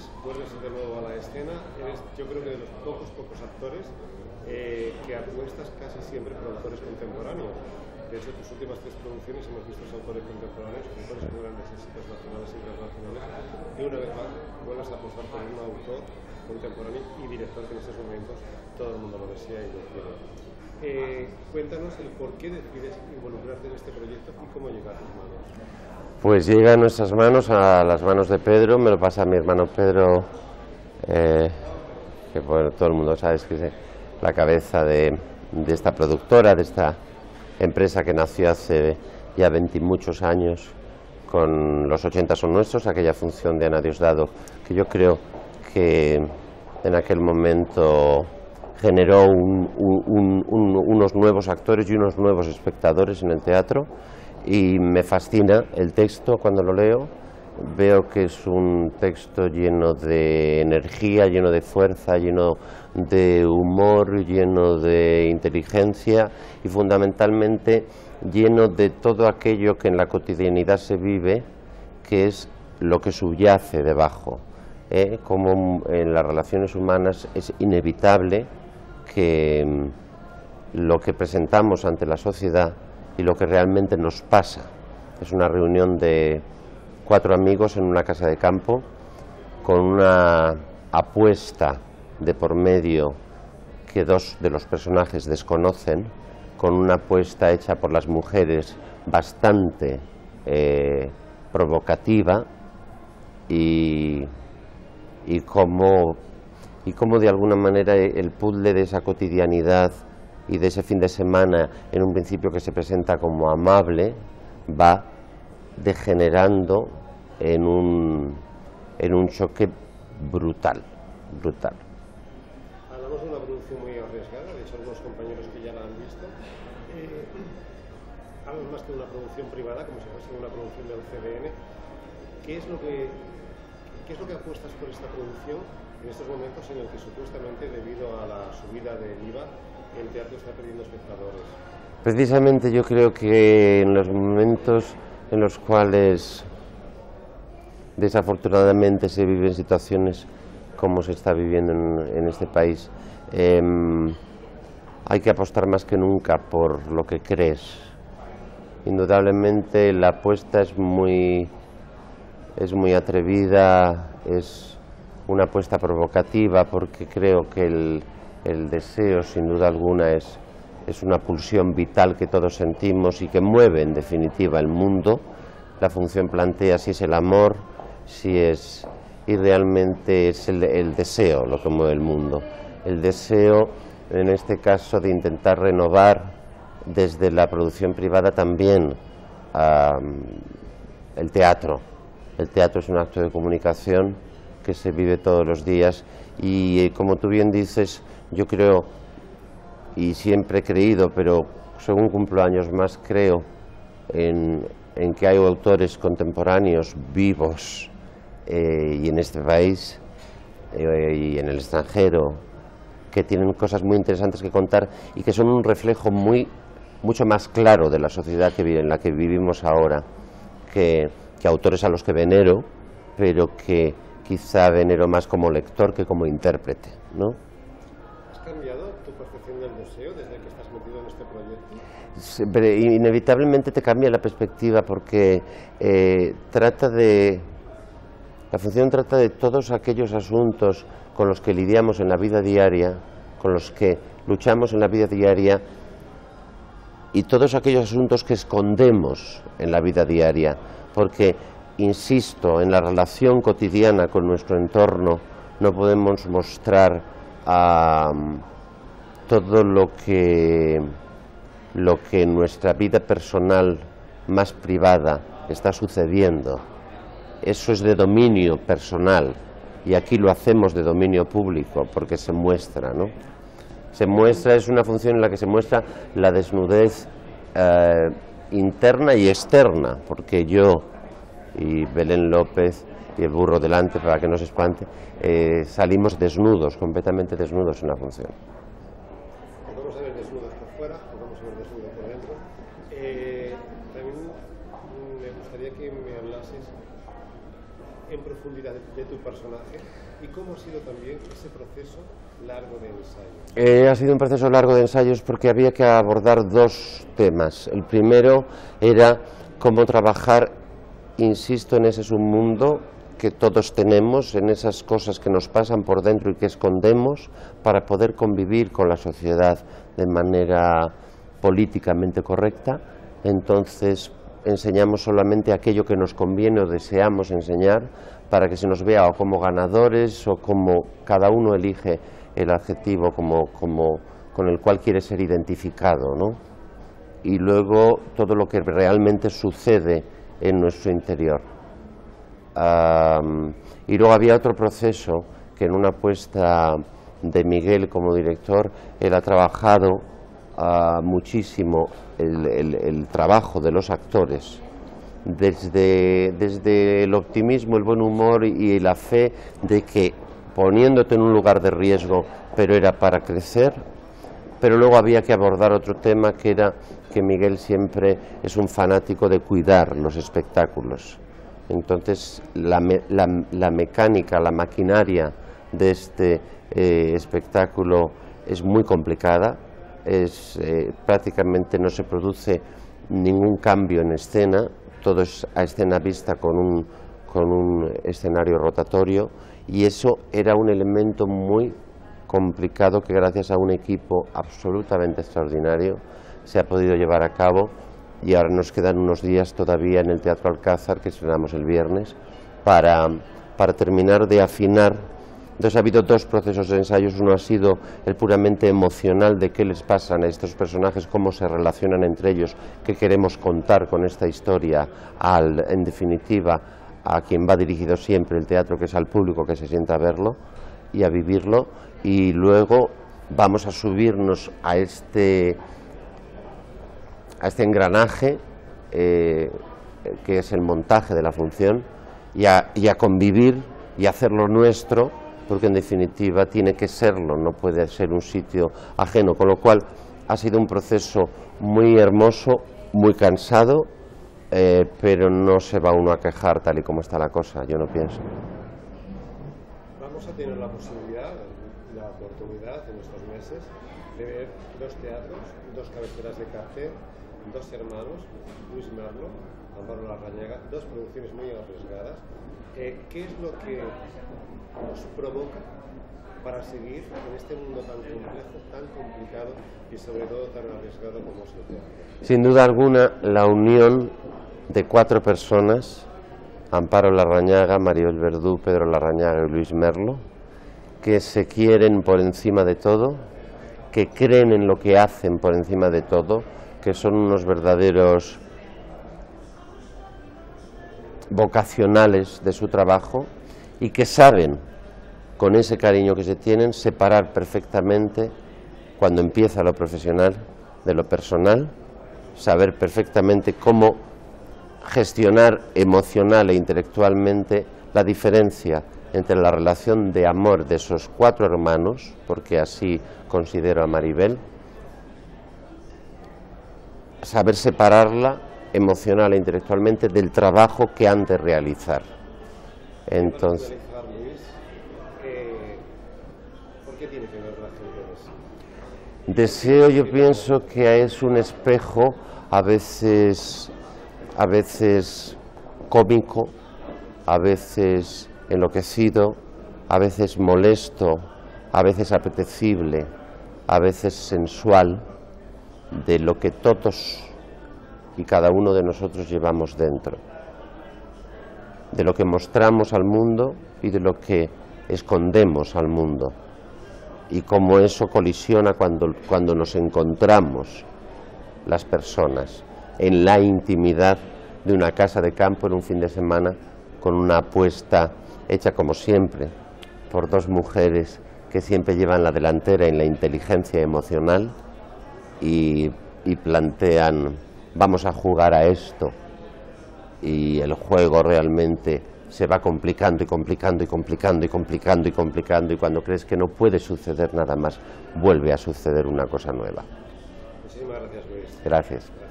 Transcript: Luis, vuelves de nuevo a la escena. Eres, yo creo que de los pocos actores que apuestas casi siempre por autores contemporáneos. De hecho, tus últimas tres producciones hemos visto autores contemporáneos, autores con grandes éxitos nacionales e internacionales, y una vez más vuelves a apostar por un autor contemporáneo y director que en estos momentos todo el mundo lo desea y lo quiere. Cuéntanos el por qué decides involucrarte en este proyecto y cómo llega a tus manos. Pues llega a nuestras manos, a las manos de Pedro, me lo pasa a mi hermano Pedro, que bueno, todo el mundo sabe que es la cabeza de esta productora, de esta empresa que nació hace ya 20 y muchos años con Los 80 son nuestros, aquella función de Ana Diosdado, que yo creo que en aquel momento generó unos nuevos actores y unos nuevos espectadores en el teatro, y me fascina el texto. Cuando lo leo, veo que es un texto lleno de energía, lleno de fuerza, lleno de humor, lleno de inteligencia y fundamentalmente lleno de todo aquello que en la cotidianidad se vive, que es lo que subyace debajo. Como en las relaciones humanas es inevitable que lo que presentamos ante la sociedad y lo que realmente nos pasa es una reunión de 4 amigos en una casa de campo con una apuesta de por medio que 2 de los personajes desconocen, con una apuesta hecha por las mujeres bastante provocativa, y cómo de alguna manera el puzzle de esa cotidianidad y de ese fin de semana, en un principio que se presenta como amable, va degenerando en un choque brutal. Hablamos de una producción muy arriesgada, de hecho algunos compañeros que ya la han visto. Hablamos más que de una producción privada, como si fuese una producción del CDN. ¿Qué es lo que apuestas por esta producción en estos momentos en el que supuestamente, debido a la subida del IVA, el teatro está perdiendo espectadores? Precisamente yo creo que en los momentos en los cuales desafortunadamente se viven situaciones como se está viviendo en este país, hay que apostar más que nunca por lo que crees. Indudablemente la apuesta es muy atrevida, es una apuesta provocativa, porque creo que el deseo, sin duda alguna, es una pulsión vital que todos sentimos y que mueve en definitiva el mundo. La función plantea si es el amor, y realmente es el deseo lo que mueve el mundo. El deseo, en este caso, de intentar renovar desde la producción privada también el teatro. El teatro es un acto de comunicación que se vive todos los días y, como tú bien dices, yo creo, y siempre he creído, pero según cumplo años más creo en que hay autores contemporáneos vivos y en este país y en el extranjero, que tienen cosas muy interesantes que contar y que son un reflejo mucho más claro de la sociedad en la que vivimos ahora, que autores a los que venero, pero que quizá venero más como lector que como intérprete, ¿no? ¿Has cambiado tu percepción del deseo desde que estás metido en este proyecto? Siempre, inevitablemente te cambia la perspectiva, porque la función trata de todos aquellos asuntos con los que lidiamos en la vida diaria, con los que luchamos en la vida diaria, y todos aquellos asuntos que escondemos en la vida diaria, porque, insisto, en la relación cotidiana con nuestro entorno no podemos mostrar todo lo que en nuestra vida personal más privada está sucediendo. Eso es de dominio personal, y aquí lo hacemos de dominio público, porque se muestra, ¿no? Se muestra, es una función en la que se muestra la desnudez interna y externa, porque yo y Belén López y el burro delante, para que no se espante, salimos desnudos, completamente desnudos en la función. Podemos ver desnudos por fuera, podemos ver desnudos por dentro. También me gustaría que me hablases en profundidad de tu personaje y cómo ha sido también ese proceso largo de ensayos? Ha sido un proceso largo de ensayos porque había que abordar dos temas. El primero era cómo trabajar, insisto, en ese submundo que todos tenemos, en esas cosas que nos pasan por dentro y que escondemos, para poder convivir con la sociedad de manera políticamente correcta. Entonces enseñamos solamente aquello que nos conviene o deseamos enseñar, para que se nos vea o como ganadores o como cada uno elige el adjetivo con el cual quiere ser identificado, ¿no? Y luego todo lo que realmente sucede en nuestro interior. Y luego había otro proceso que en una apuesta de Miguel como director, él ha trabajado muchísimo el trabajo de los actores, desde el optimismo, el buen humor y la fe de que poniéndote en un lugar de riesgo, pero era para crecer. Pero luego había que abordar otro tema, que era que Miguel siempre es un fanático de cuidar los espectáculos. Entonces la mecánica, la maquinaria de este espectáculo es muy complicada, prácticamente no se produce ningún cambio en escena, todo es a escena vista con un escenario rotatorio, y eso era un elemento muy complicado que gracias a un equipo absolutamente extraordinario se ha podido llevar a cabo. Y ahora nos quedan unos días todavía en el Teatro Alcázar, que estrenamos el viernes, para terminar de afinar. Entonces ha habido dos procesos de ensayos. Uno ha sido el puramente emocional, de qué les pasan a estos personajes, cómo se relacionan entre ellos, qué queremos contar con esta historia, en definitiva a quien va dirigido siempre el teatro, que es al público que se sienta a verlo y a vivirlo. Y luego vamos a subirnos a este engranaje que es el montaje de la función, y a convivir y hacerlo nuestro, porque en definitiva tiene que serlo, no puede ser un sitio ajeno, con lo cual ha sido un proceso muy hermoso, muy cansado, pero no se va uno a quejar tal y como está la cosa, yo no pienso. Vamos a tener la posibilidad, la oportunidad en estos meses de ver dos teatros, dos cabeceras de cartel, dos hermanos, Luis Merlo, Amparo Larrañaga, dos producciones muy arriesgadas. ¿Qué es lo que nos provoca para seguir en este mundo tan complejo, tan complicado y sobre todo tan arriesgado como es el teatro? Sin duda alguna, la unión de cuatro personas, Amparo Larrañaga, Maribel Verdú, Pedro Larrañaga y Luis Merlo, que se quieren por encima de todo, que creen en lo que hacen por encima de todo, que son unos verdaderos vocacionales de su trabajo y que saben, con ese cariño que se tienen, separar perfectamente cuando empieza lo profesional de lo personal, saber perfectamente cómo gestionar emocional e intelectualmente la diferencia entre la relación de amor de esos cuatro hermanos, porque así considero a Maribel, saber separarla emocional e intelectualmente del trabajo que han de realizar. Entonces, ¿por qué tiene que ver la gente? Deseo, yo pienso que es un espejo a veces cómico, a veces enloquecido, a veces molesto, a veces apetecible, a veces sensual, de lo que todos y cada uno de nosotros llevamos dentro, de lo que mostramos al mundo y de lo que escondemos al mundo, y cómo eso colisiona cuando nos encontramos las personas en la intimidad de una casa de campo en un fin de semana, con una apuesta hecha como siempre por dos mujeres que siempre llevan la delantera en la inteligencia emocional y plantean, vamos a jugar a esto, y el juego realmente se va complicando y complicando y complicando y complicando y complicando, y cuando crees que no puede suceder nada más, vuelve a suceder una cosa nueva. Muchísimas gracias, Luis. Gracias.